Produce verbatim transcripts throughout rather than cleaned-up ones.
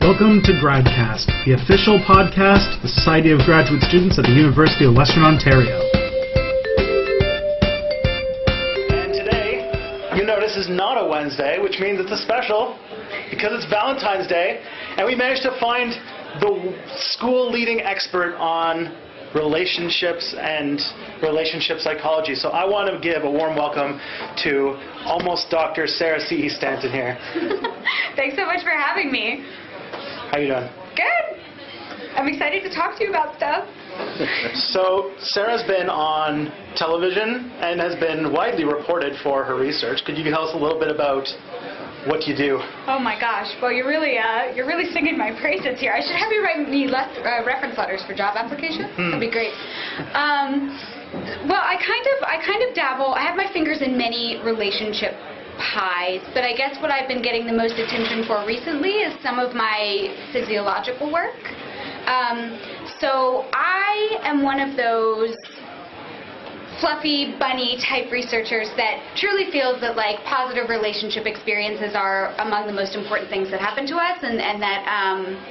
Welcome to Gradcast, the official podcast of the Society of Graduate Students at the University of Western Ontario. And today, you notice, is not a Wednesday, which means it's a special, because it's Valentine's Day, and we managed to find the school-leading expert on relationships and relationship psychology. So I want to give a warm welcome to almost Doctor Sarah C E. Stanton here. Thanks so much for having me. How you doing? Good. I'm excited to talk to you about stuff. So Sarah's been on television and has been widely reported for her research. Could you tell us a little bit about what you do? Oh my gosh! Well, you're really uh, you're really singing my praises here. I should have you write me less, uh, reference letters for job applications. Mm. That'd be great. Um, well, I kind of I kind of dabble. I have my fingers in many relationship pies, but I guess what I've been getting the most attention for recently is some of my physiological work. Um, so I am one of those fluffy bunny type researchers that truly feels that like positive relationship experiences are among the most important things that happen to us, and, and that um,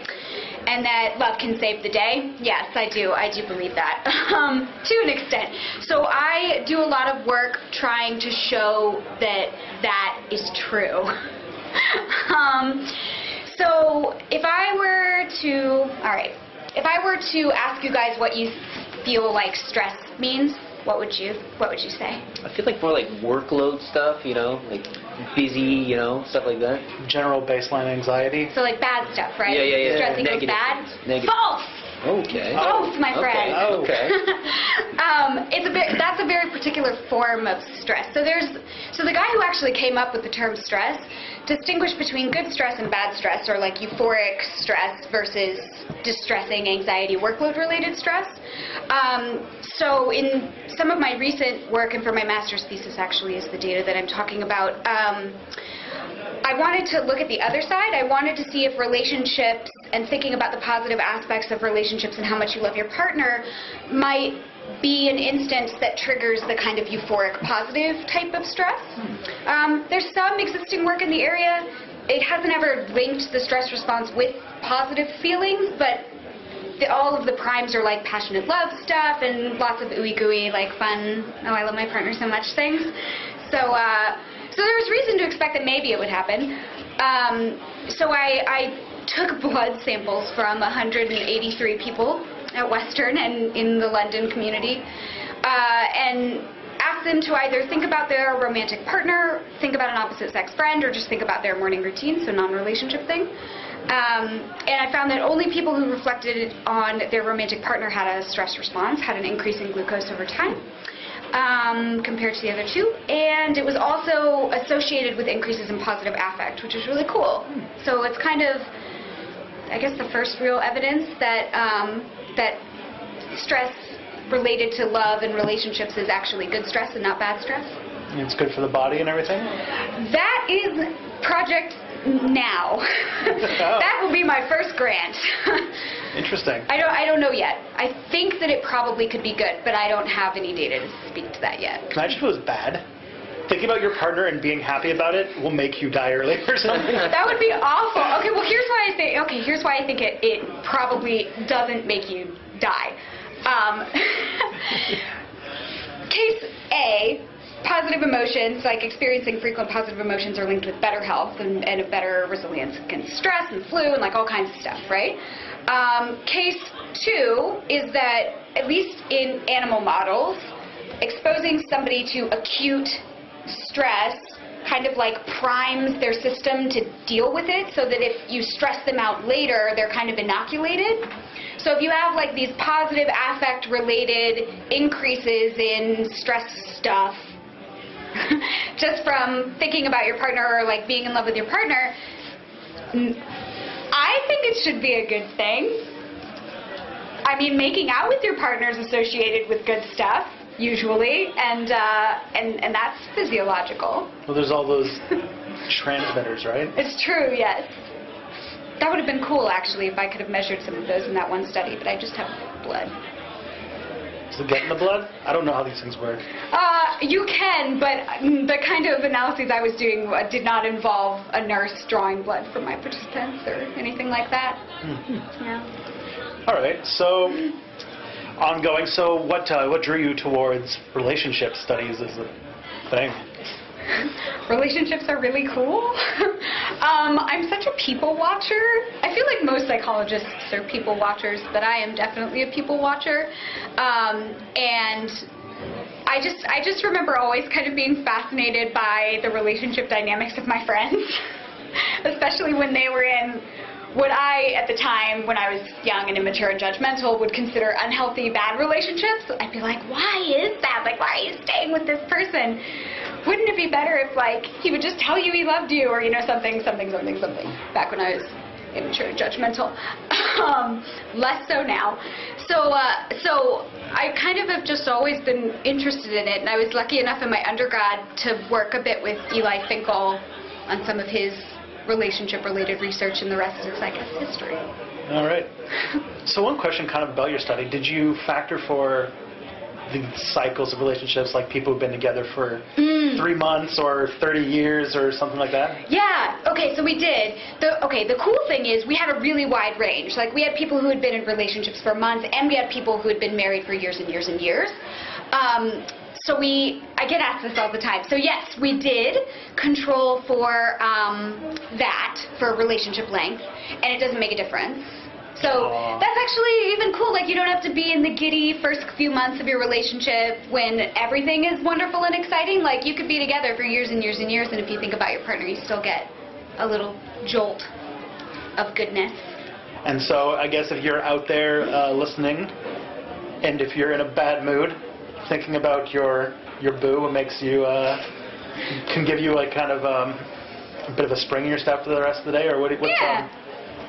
and that love can save the day. Yes, I do. I do believe that um, to an extent. So I do a lot of work trying to show that that is true. um, so if I were to, all right, if I were to ask you guys what you feel like stress means, What would you What would you say? I feel like more like workload stuff, you know, like busy, you know, stuff like that. General baseline anxiety. So like bad stuff, right? Yeah, yeah, yeah. Stressing yeah, yeah. Negative. Bad. Negative. False. Okay. False, my okay. friend. Oh, okay. um, it's a bit. That's a very particular form of stress. So there's. So the guy who actually came up with the term stress distinguished between good stress and bad stress, or like euphoric stress versus distressing anxiety, workload-related stress. Um, so in some of my recent work, and for my master's thesis actually is the data that I'm talking about, um, I wanted to look at the other side. I wanted to see if relationships and thinking about the positive aspects of relationships and how much you love your partner might be an instance that triggers the kind of euphoric, positive type of stress. Um, there's some existing work in the area. It hasn't ever linked the stress response with positive feelings, but the, all of the primes are like passionate love stuff and lots of ooey gooey, like fun, oh, I love my partner so much things. So, uh, so there was reason to expect that maybe it would happen. Um, so I, I took blood samples from one hundred eighty-three people at Western and in the London community, uh, and ask them to either think about their romantic partner, think about an opposite sex friend, or just think about their morning routine, so non-relationship thing. Um, and I found that only people who reflected on their romantic partner had a stress response, had an increase in glucose over time, um, compared to the other two. And it was also associated with increases in positive affect, which is really cool. So it's kind of, I guess, the first real evidence that um, that stress related to love and relationships is actually good stress and not bad stress. It's good for the body and everything? That is Project Now. Oh. That will be my first grant. Interesting. I don't I don't know yet. I think that it probably could be good, but I don't have any data to speak to that yet. Can I just feel it's bad? Thinking about your partner and being happy about it will make you die early or something. That would be awful. Okay, well here's why I think okay, here's why I think it, it probably doesn't make you die. Um, case A, positive emotions, like experiencing frequent positive emotions, are linked with better health and, and a better resilience against stress and flu and like all kinds of stuff, right? Um, case two is that, at least in animal models, exposing somebody to acute stress kind of like primes their system to deal with it, so that if you stress them out later, they're kind of inoculated. So if you have like these positive affect related increases in stress stuff just from thinking about your partner or like being in love with your partner, I think it should be a good thing. I mean, making out with your partner is associated with good stuff, usually, and, uh, and, and that's physiological. Well, there's all those transmitters, right? It's true, yes. That would have been cool, actually, if I could have measured some of those in that one study, but I just have blood. Does it get in the blood? I don't know how these things work. Uh, you can, but the kind of analyses I was doing did not involve a nurse drawing blood from my participants or anything like that. Mm-hmm. Yeah. All right. So, ongoing. So, what uh, what drew you towards relationship studies as a thing? Relationships are really cool. um, I'm such a people watcher. I feel like most psychologists are people watchers, but I am definitely a people watcher. Um, and I just, I just remember always kind of being fascinated by the relationship dynamics of my friends, especially when they were in what I, at the time, when I was young and immature and judgmental, would consider unhealthy, bad relationships. I'd be like, why is that? Like, why are you staying with this person? Wouldn't it be better if, like, he would just tell you he loved you, or, you know, something, something, something, something, back when I was immature and judgmental. um, less so now. So, uh, so I kind of have just always been interested in it, and I was lucky enough in my undergrad to work a bit with Eli Finkel on some of his relationship-related research, and the rest is, I guess, history. All right. So one question kind of about your study. Did you factor for the cycles of relationships, like people who've been together for mm. three months or thirty years or something like that? Yeah. Okay, so we did. The, okay, the cool thing is we had a really wide range. Like, we had people who had been in relationships for months, and we had people who had been married for years and years and years. Um, so we, I get asked this all the time. So yes, we did control for um, that, for relationship length, and it doesn't make a difference. So that's actually even cool. Like, you don't have to be in the giddy first few months of your relationship when everything is wonderful and exciting. Like, you could be together for years and years and years, and if you think about your partner, you still get a little jolt of goodness. And so I guess if you're out there uh, listening, and if you're in a bad mood, thinking about your your boo makes you uh, can give you like kind of um, a bit of a spring in your step for the rest of the day, or what? What's, yeah. Um,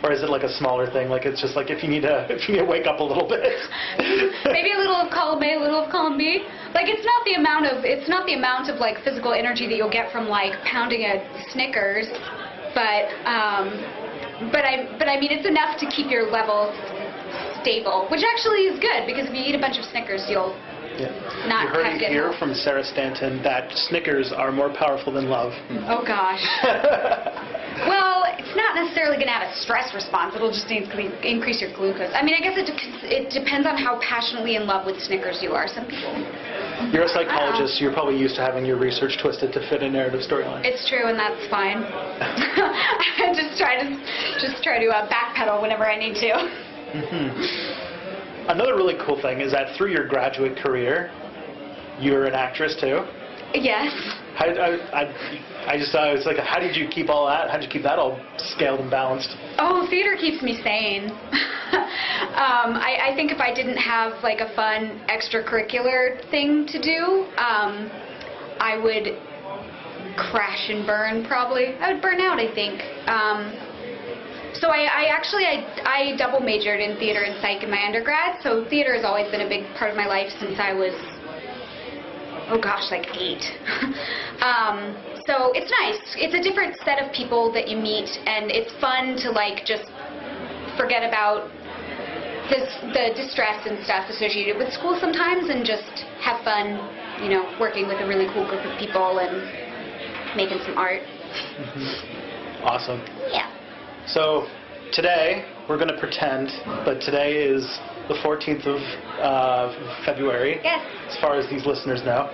Or is it like a smaller thing? Like, it's just like if you need to, if you need to wake up a little bit. Maybe a little of column A, a little of column B. Like, it's not the amount of, it's not the amount of like physical energy that you'll get from like pounding a Snickers, but um, but I but I mean it's enough to keep your level stable, which actually is good, because if you eat a bunch of Snickers, you'll. Yeah. Not you heard it here from Sarah Stanton that Snickers are more powerful than love. Oh, gosh. Well, it's not necessarily going to have a stress response. It'll just increase your glucose. I mean, I guess it, de- it depends on how passionately in love with Snickers you are. Some people. You're a psychologist, so you're probably used to having your research twisted to fit a narrative storyline. It's true, and that's fine. I just try to, just try to uh, backpedal whenever I need to. Mm-hmm. Another really cool thing is that through your graduate career, you're an actress too. Yes. How, I, I, I just thought it was like, how did you keep all that? How did you keep that all scaled and balanced? Oh, theater keeps me sane. um, I, I think if I didn't have like a fun extracurricular thing to do, um, I would crash and burn probably. I would burn out, I think. Um, So I, I actually, I, I double majored in theater and psych in my undergrad, so theater has always been a big part of my life since I was, oh gosh, like eight. um, so it's nice. It's a different set of people that you meet, and it's fun to, like, just forget about this, the distress and stuff associated with school sometimes, and just have fun, you know, working with a really cool group of people and making some art. Mm-hmm. Awesome. Yeah. So today, we're going to pretend, but today is the fourteenth of uh, February, yes. As far as these listeners know.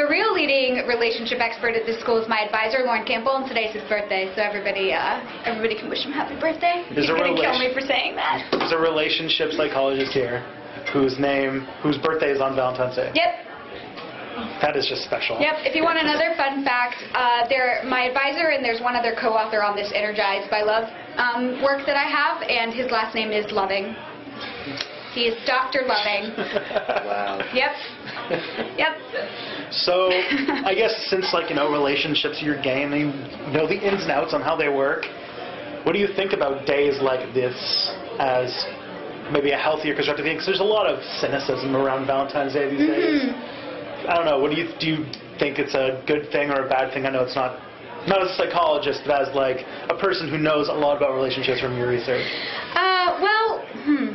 The real leading relationship expert at this school is my advisor, Lauren Campbell, and today's his birthday, so everybody uh, everybody can wish him happy birthday. There's He's going to kill me for saying that. There's a relationship psychologist here whose name, whose birthday is on Valentine's Day. Yep. That is just special. Yep. If you want another fun fact, uh, there, my advisor and there's one other co-author on this Energized by Love um, work that I have, and his last name is Loving. He is Doctor Loving. Wow. Yep. Yep. So, I guess since, like, you know, relationships are your game, and you know the ins and outs on how they work, what do you think about days like this as maybe a healthier constructive thing? Because there's a lot of cynicism around Valentine's Day these mm-hmm. days. I don't know. What do you do? You think it's a good thing or a bad thing? I know it's not, not as a psychologist, but as like a person who knows a lot about relationships from your research. Uh, well, hmm.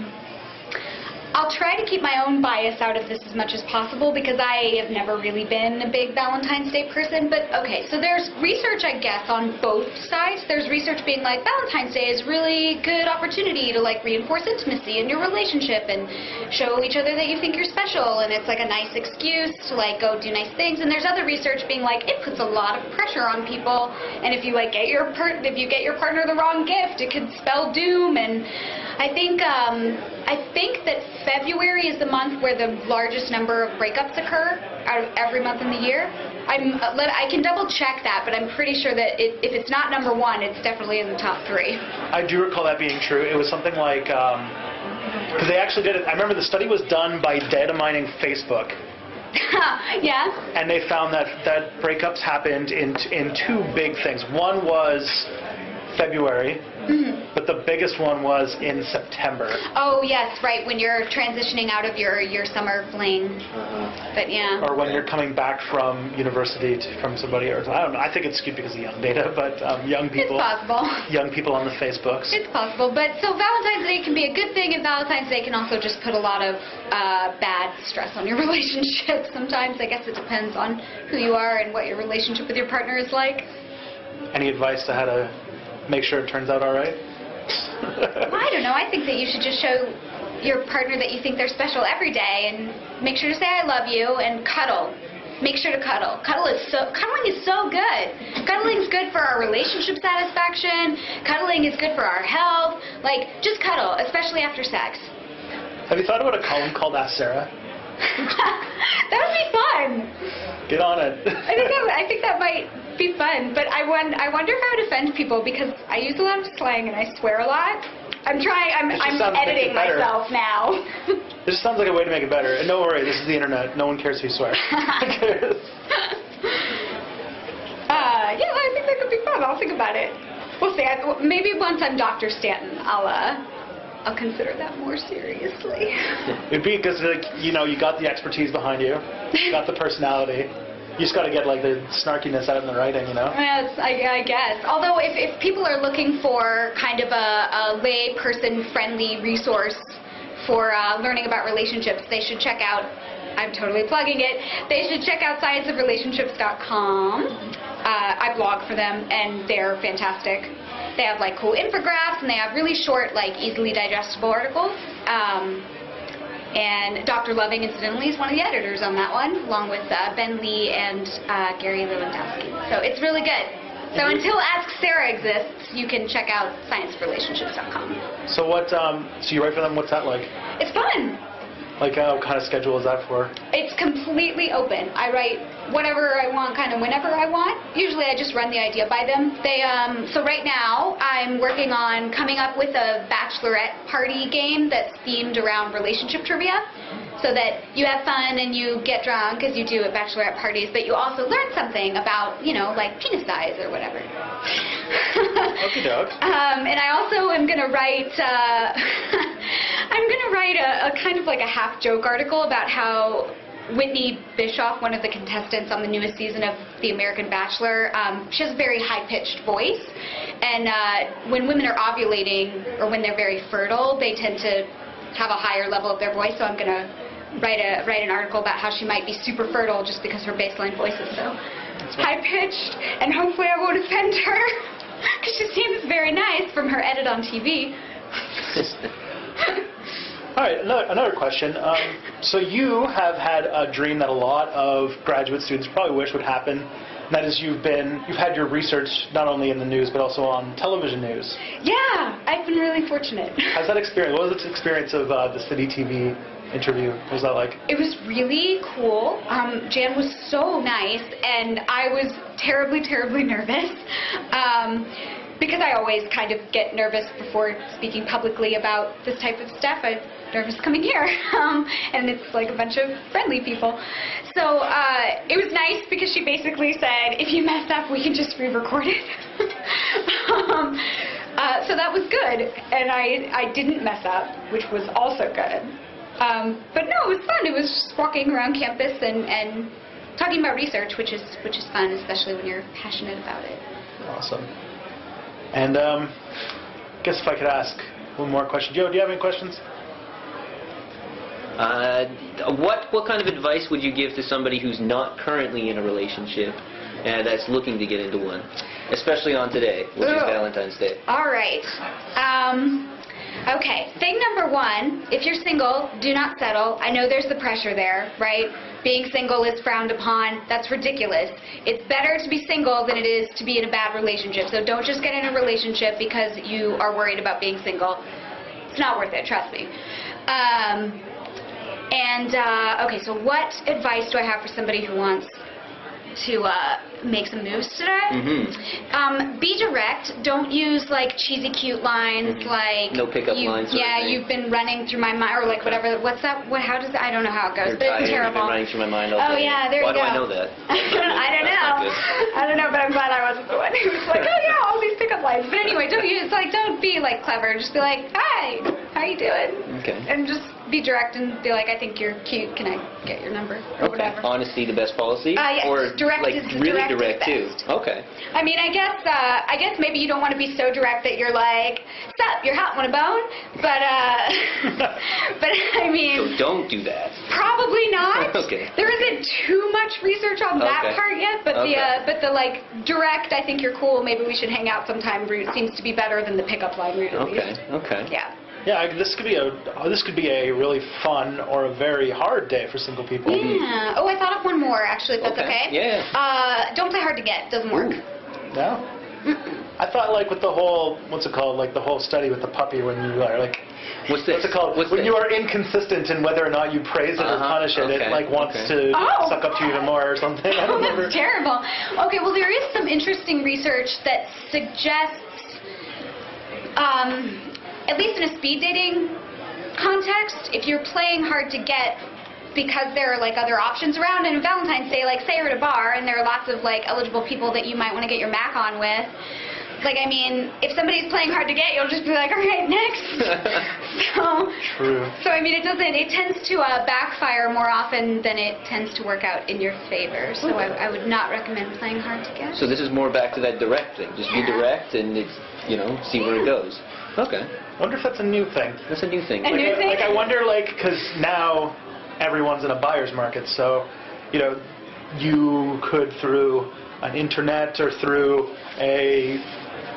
I'll I'll try to keep my own bias out of this as much as possible because I have never really been a big Valentine's Day person. But okay, so there's research, I guess, on both sides. There's research being like Valentine's Day is really good opportunity to like reinforce intimacy in your relationship and show each other that you think you're special, and it's like a nice excuse to like go do nice things. And there's other research being like it puts a lot of pressure on people, and if you like get your per if you get your partner the wrong gift, it could spell doom. And I think um, I think that February is the month where the largest number of breakups occur out of every month in the year. I'm let, I can double check that, but I'm pretty sure that it, if it's not number one, it's definitely in the top three. I do recall that being true. It was something like because um, they actually did it. I remember the study was done by data mining Facebook. Yeah. And they found that that breakups happened in in two big things. One was February, mm-hmm. but the biggest one was in September. Oh yes, right, when you're transitioning out of your, your summer fling. Uh, but yeah. Or when you're coming back from university to, from somebody, or I don't know. I think it's skewed because of young data, but um, young people. It's possible. Young people on the Facebooks. It's possible, but so Valentine's Day can be a good thing, and Valentine's Day can also just put a lot of uh, bad stress on your relationship. Sometimes I guess it depends on who you are and what your relationship with your partner is like. Any advice to how to make sure it turns out all right? I don't know. I think that you should just show your partner that you think they're special every day, and make sure to say I love you and cuddle. Make sure to cuddle. Cuddle is so cuddling is so good. Cuddling is good for our relationship satisfaction. Cuddling is good for our health. Like, just cuddle, especially after sex. Have you thought about a column called Ask Sarah? That would be fun. Get on it. I think that I think that might be fun, but I won, I wonder if I would offend people because I use a lot of slang and I swear a lot. I'm trying. I'm I'm editing myself now. This just sounds like a way to make it better. And don't worry, this is the internet. No one cares who you swear. uh, yeah, I think that could be fun. I'll think about it. We'll see. I, maybe once I'm Doctor Stanton, I'll. Uh, I'll consider that more seriously. It'd be because, like, you know, you got the expertise behind you, you got the personality. You just got to get, like, the snarkiness out in the writing, you know? Yes, I, I guess. Although, if, if people are looking for kind of a, a lay person-friendly resource for uh, learning about relationships, they should check out, I'm totally plugging it, they should check out science of relationships dot com. Uh, I blog for them, and they're fantastic. They have like cool infographics, and they have really short, like easily digestible articles. Um, and Doctor Loving, incidentally, is one of the editors on that one, along with uh, Ben Lee and uh, Gary Lewandowski. So it's really good. So until Ask Sarah exists, you can check out science of relationships dot com. So what? Um, so you write for them. What's that like? It's fun. Like, uh, what kind of schedule is that for? It's completely open. I write whatever I want, kind of whenever I want. Usually I just run the idea by them. They, um, so right now I'm working on coming up with a bachelorette party game that's themed around relationship trivia, so that you have fun and you get drunk, as you do at bachelorette parties, but you also learn something about, you know, like penis size or whatever. Okie doke. Um, and I also am going to write, uh, I'm going to write a, a kind of like a half-joke article about how Whitney Bischoff, one of the contestants on the newest season of The American Bachelor, um, she has a very high-pitched voice, and uh, when women are ovulating or when they're very fertile, they tend to have a higher level of their voice, so I'm going to Write a write an article about how she might be super fertile just because her baseline voice is so high-pitched, and hopefully I won't offend her, because she seems very nice from her edit on T V. All right, another, another question. Um, so you have had a dream that a lot of graduate students probably wish would happen. And that is, you've been you've had your research not only in the news but also on television news. Yeah, I've been really fortunate. How's that experience? What was the experience of uh, the city T V interview? What was that like? It was really cool. Um, Jan was so nice, and I was terribly, terribly nervous. Um, because I always kind of get nervous before speaking publicly about this type of stuff. I'm nervous coming here, um, and it's like a bunch of friendly people. So uh, it was nice because she basically said, if you mess up, we can just re-record it. um, uh, so that was good, and I, I didn't mess up, which was also good. Um, but no, it was fun. It was just walking around campus and, and talking about research, which is, which is fun, especially when you're passionate about it. Awesome. And um, I guess if I could ask one more question. Joe, do you have any questions? Uh, what what kind of advice would you give to somebody who's not currently in a relationship and that's looking to get into one, especially on today, which is Valentine's Day? All right. Um, okay. Thing number one: if you're single, do not settle. I know there's the pressure there, right? Being single is frowned upon. That's ridiculous. It's better to be single than it is to be in a bad relationship. So don't just get in a relationship because you are worried about being single. It's not worth it, trust me. Um, and, uh, okay, so what advice do I have for somebody who wants to uh, make some moves today? Mm-hmm. Um, be direct. Don't use, like, cheesy cute lines, mm-hmm. like... No pickup you, lines. Yeah, you've been running through my mind, or, like, whatever. What's that? What, how does that? I don't know how it goes, You're but it's terrible. Been running through my mind all oh, day. Yeah, there Why you go. Why do I know that? I don't know. I don't know, but I'm glad I wasn't the one who was like, oh, yeah, all these pickup lines. But anyway, don't use, like, don't be, like, clever. Just be like, hi, how you doing? Okay. And just... be direct and be like, I think you're cute. Can I get your number? Or okay. whatever. Honesty, the best policy? Uh, yes. Or direct like, is really direct, direct too. Okay. I mean, I guess uh, I guess maybe you don't want to be so direct that you're like, sup, you're hot, want a bone? But, uh, but I mean. So don't do that. Probably not. Okay. There isn't too much research on that okay. part yet, but okay. the, uh, but the like, direct, I think you're cool, maybe we should hang out sometime route seems to be better than the pickup line route at okay. least. Okay. Yeah. Yeah, this could be a this could be a really fun or a very hard day for single people. Yeah. Oh, I thought of one more actually. If that's okay. okay. Yeah. Uh, don't play hard to get. Doesn't work. Ooh. No. Mm-mm. I thought like with the whole what's it called like the whole study with the puppy when you are like what's this? What's it called what's when this? You are inconsistent in whether or not you praise it uh-huh. or punish it. Okay. It like wants okay. to oh. suck up to you even more or something. I don't oh, remember. That's terrible. Okay, well there is some interesting research that suggests. Um, At least in a speed dating context, if you're playing hard to get because there are like other options around, and Valentine's Day, like say you're at a bar and there are lots of like eligible people that you might want to get your Mac on with. Like, I mean, if somebody's playing hard to get, you'll just be like, all right, next. so, True. So, I mean, it doesn't, it tends to uh, backfire more often than it tends to work out in your favor. So okay. I, I would not recommend playing hard to get. So this is more back to that direct thing. Just yeah. be direct and, it's, you know, see yeah. where it goes. Okay. I wonder if that's a new thing. That's a new thing. A like, new I, thing? Like, I wonder, like, because now everyone's in a buyer's market. So, you know, you could through an internet or through a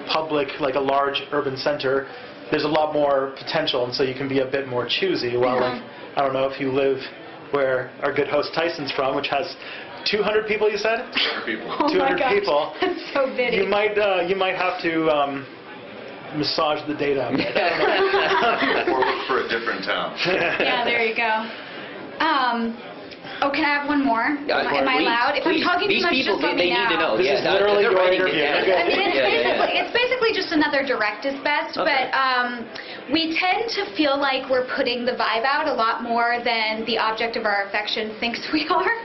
public, like a large urban center, there's a lot more potential, and so you can be a bit more choosy. While, yeah. like, I don't know if you live where our good host Tyson's from, which has two hundred people, you said? two hundred people. Oh two hundred my gosh. People. That's so bitty. You might, uh, you might have to... Um, massage the data. Or look for a different town. Yeah, there you go. Um, oh, can I have one more? Yeah, am, am I allowed? If please, I'm talking too much, just let me know. This is literally your interview. I mean, it's, yeah, basically, yeah. it's basically just another direct is best, okay. but um, we tend to feel like we're putting the vibe out a lot more than the object of our affection thinks we are.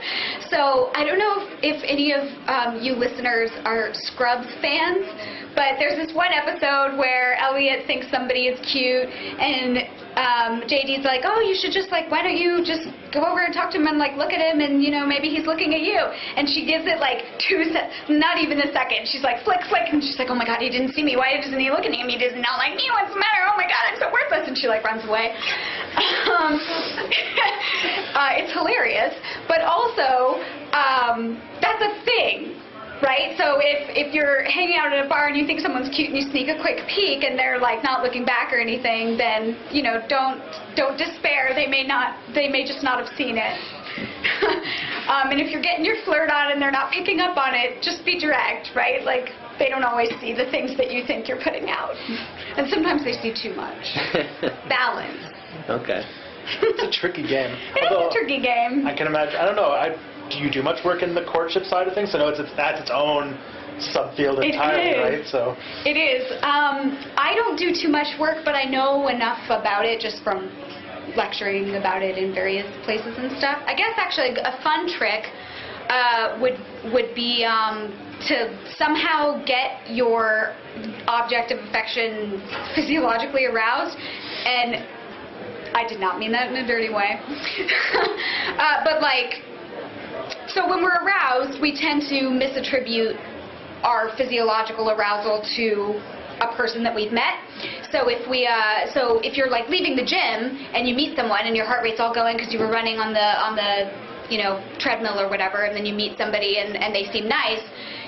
So I don't know if, if any of um, you listeners are Scrubs fans, but there's this one episode where Elliot thinks somebody is cute, and um, J D's like, oh, you should just, like, why don't you just go over and talk to him and, like, look at him, and, you know, maybe he's looking at you. And she gives it, like, two se- not even a second. She's like, flick, flick, and she's like, oh, my God, he didn't see me. Why isn't he looking at me? He does not like me. What's the matter? Oh, my God, I'm so worthless. And she, like, runs away. Um, uh, it's hilarious. But also, um, that's a thing. Right? So if, if you're hanging out at a bar and you think someone's cute and you sneak a quick peek and they're like not looking back or anything, then, you know, don't don't despair. They may not they may just not have seen it. um, and if you're getting your flirt on and they're not picking up on it, just be direct, right? Like they don't always see the things that you think you're putting out. And sometimes they see too much. Balance. Okay. It's a tricky game. It Although, is a tricky game. I can imagine. I don't know. I Do you do much work in the courtship side of things? I know it's, it's that's its own subfield entirely, it right? So it is. Um, I don't do too much work, but I know enough about it just from lecturing about it in various places and stuff. I guess actually a fun trick uh, would would be um, to somehow get your object of affection physiologically aroused and. I did not mean that in a dirty way. uh, but like. So when we're aroused, we tend to misattribute our physiological arousal to a person that we've met. So if we, uh, so if you're like leaving the gym and you meet someone and your heart rate's all going because you were running on the on the, you know, treadmill or whatever, and then you meet somebody and and they seem nice,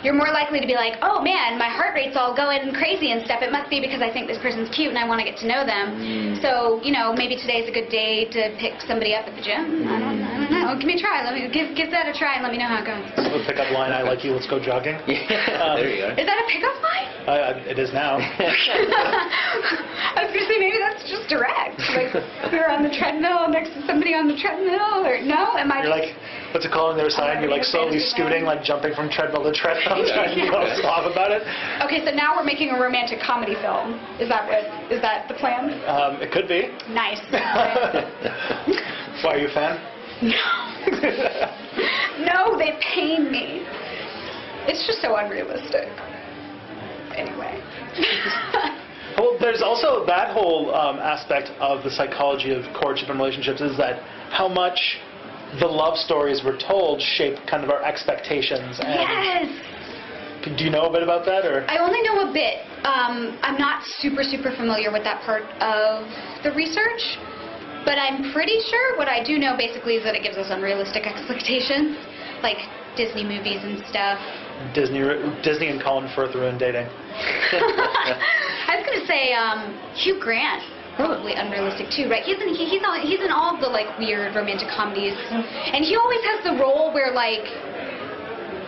you're more likely to be like, oh man, my heart rate's all going crazy and stuff. It must be because I think this person's cute and I want to get to know them. Mm. So, you know, maybe today's a good day to pick somebody up at the gym. Mm. I don't, I don't know. Give me a try. Let me give give that a try and let me know how it goes. It's a little pickup line. I like you. Let's go jogging. Yeah. Um, there you go. Is that a pickup line? Uh, it is now. I was going to say maybe that's just direct. Like we're on the treadmill next to somebody on the treadmill, or no? Am I? You're like, what's it called on the other side? You're like slowly scooting, like jumping from treadmill to treadmill. Yeah. You know, slob about it. Okay, so now we're making a romantic comedy film. Is that what, is that the plan? Um, it could be. Nice. Why, are you a fan? No. No, they pain me. It's just so unrealistic. Anyway. Well, there's also that whole um, aspect of the psychology of courtship and relationships, is that how much the love stories we're told shape kind of our expectations. And yes! Do you know a bit about that, or? I only know a bit. Um, I'm not super, super familiar with that part of the research, but I'm pretty sure what I do know basically is that it gives us unrealistic expectations, like Disney movies and stuff. Disney, Disney and Colin Firth ruined dating. I was gonna say um, Hugh Grant. Probably unrealistic too, right? He's in he, he's, all, he's in all of the like weird romantic comedies, and he always has the role where like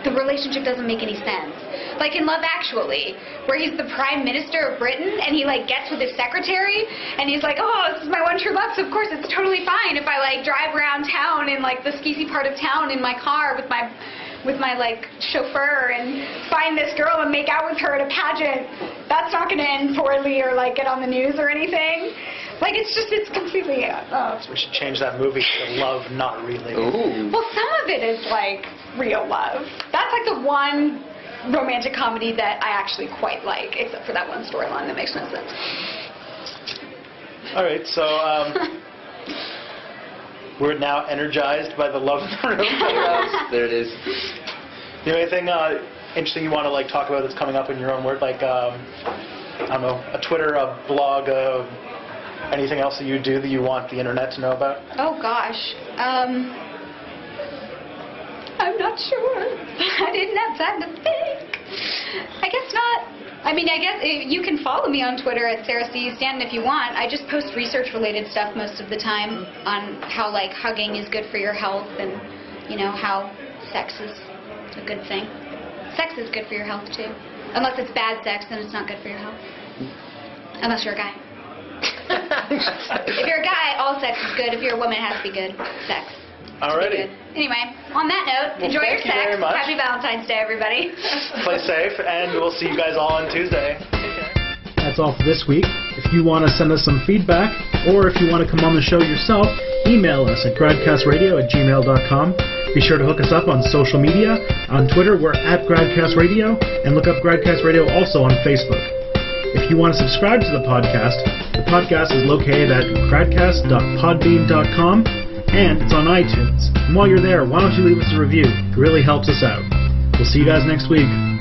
the relationship doesn't make any sense. Like in Love Actually, where he's the Prime Minister of Britain, and he like gets with his secretary, and he's like, oh, this is my one true love, so of course it's totally fine if I like drive around town in like the skeezy part of town in my car with my with my like chauffeur and find this girl and make out with her at a pageant. That's not going to end poorly or like get on the news or anything. Like it's just, it's completely. Yeah, uh, we should change that movie to Love Not Really. Ooh. Well, some of it is like real love. That's like the one romantic comedy that I actually quite like, except for that one storyline that makes no sense. All right, so um, we're now energized by the love in the room. There it is. You know anything? Uh, Interesting you want to like talk about that's coming up in your own word, like um, I don't know, a Twitter, a blog, uh, anything else that you do that you want the internet to know about? Oh gosh, um, I'm not sure. I didn't have time to think. I guess not. I mean, I guess it, you can follow me on Twitter at Sarah C E. Stanton if you want. I just post research-related stuff most of the time on how like hugging is good for your health and you know how sex is a good thing. Sex is good for your health, too. Unless it's bad sex, then it's not good for your health. Unless you're a guy. If you're a guy, all sex is good. If you're a woman, it has to be good sex. Alrighty. Anyway, on that note, well, enjoy your sex. Thank you very much. Happy Valentine's Day, everybody. Play safe, and we'll see you guys all on Tuesday. That's all for this week. If you want to send us some feedback, or if you want to come on the show yourself, email us at gradcastradio at gmail dot com. Be sure to hook us up on social media. On Twitter, we're at Gradcast Radio, and look up Gradcast Radio also on Facebook. If you want to subscribe to the podcast, the podcast is located at gradcast dot podbean dot com, and it's on iTunes. And while you're there, why don't you leave us a review? It really helps us out. We'll see you guys next week.